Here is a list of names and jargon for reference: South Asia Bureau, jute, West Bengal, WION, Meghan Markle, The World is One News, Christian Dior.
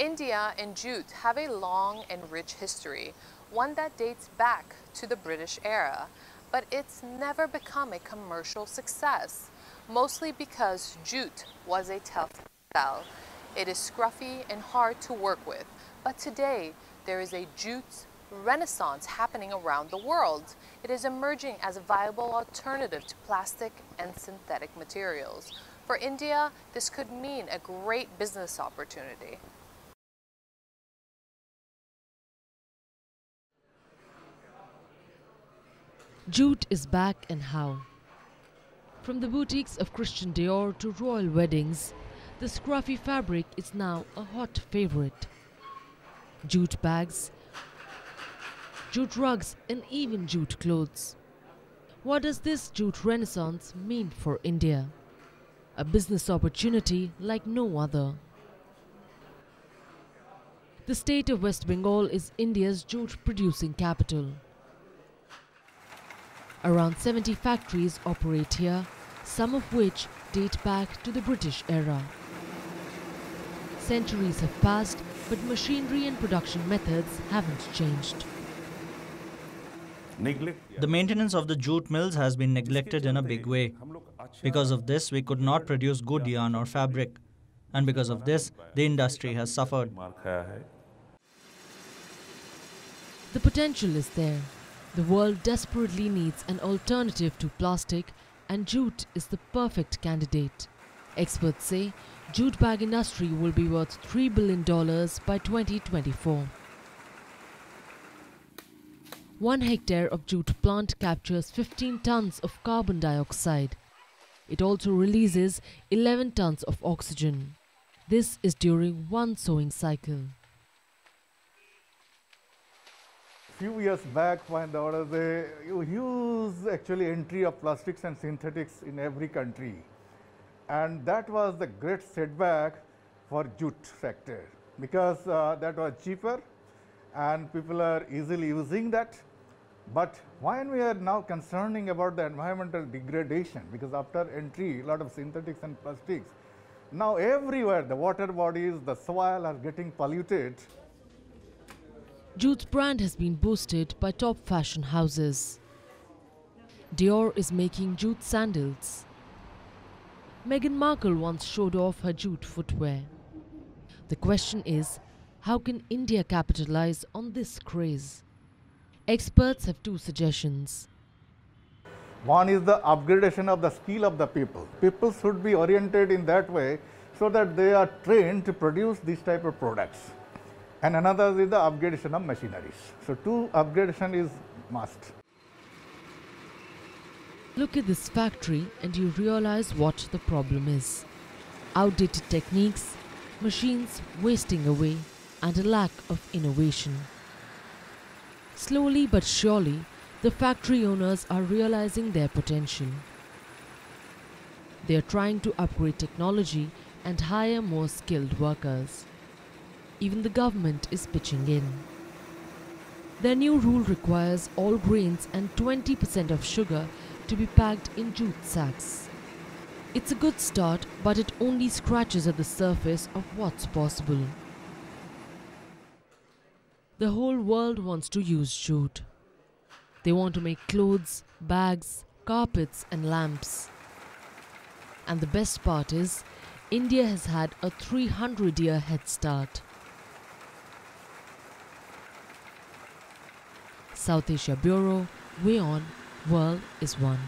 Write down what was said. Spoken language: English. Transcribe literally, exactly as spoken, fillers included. India and jute have a long and rich history, one that dates back to the British era, but it's never become a commercial success, mostly because jute was a tough sell. It is scruffy and hard to work with, but today there is a jute renaissance happening around the world. It is emerging as a viable alternative to plastic and synthetic materials. For India, this could mean a great business opportunity. Jute is back, and how. From the boutiques of Christian Dior to royal weddings, the scruffy fabric is now a hot favorite. Jute bags, jute rugs, and even jute clothes. What does this jute renaissance mean for India? A business opportunity like no other. The state of West Bengal is India's jute producing capital. Around seventy factories operate here, some of which date back to the British era. Centuries have passed, but machinery and production methods haven't changed. The maintenance of the jute mills has been neglected in a big way. Because of this, we could not produce good yarn or fabric. And because of this, the industry has suffered. The potential is there. The world desperately needs an alternative to plastic, and jute is the perfect candidate. Experts say jute bag industry will be worth three billion dollars by twenty twenty-four. One hectare of jute plant captures fifteen tons of carbon dioxide. It also releases eleven tons of oxygen. This is during one sowing cycle. Few years back, when there was a huge actually entry of plastics and synthetics in every country, and that was the great setback for jute sector, because uh, that was cheaper and people are easily using that. But when we are now concerning about the environmental degradation, because after entry, a lot of synthetics and plastics, now everywhere the water bodies, the soil are getting polluted. Jute's brand has been boosted by top fashion houses. Dior is making jute sandals. Meghan Markle once showed off her jute footwear. The question is, how can India capitalize on this craze? Experts have two suggestions. One is the upgradation of the skill of the people. People should be oriented in that way so that they are trained to produce these type of products. And another is the upgradation of machineries. So two upgradation is must. Look at this factory and you realize what the problem is. Outdated techniques, machines wasting away, and a lack of innovation. Slowly but surely, the factory owners are realizing their potential. They are trying to upgrade technology and hire more skilled workers. Even the government is pitching in. Their new rule requires all grains and twenty percent of sugar to be packed in jute sacks. It's a good start, but it only scratches at the surface of what's possible. The whole world wants to use jute. They want to make clothes, bags, carpets, and lamps. And the best part is, India has had a three hundred year head start. South Asia Bureau, WION, World is One.